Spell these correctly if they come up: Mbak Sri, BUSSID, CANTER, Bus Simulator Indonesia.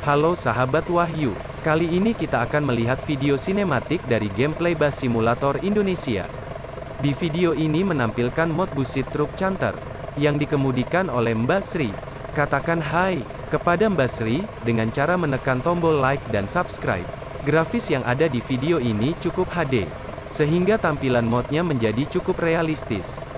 Halo sahabat Wahyu, kali ini kita akan melihat video sinematik dari gameplay Bus Simulator Indonesia. Di video ini menampilkan mod BUSSID truk CANTER, yang dikemudikan oleh Mbak Sri. Katakan hai kepada Mbak Sri, dengan cara menekan tombol like dan subscribe. Grafis yang ada di video ini cukup HD, sehingga tampilan modnya menjadi cukup realistis.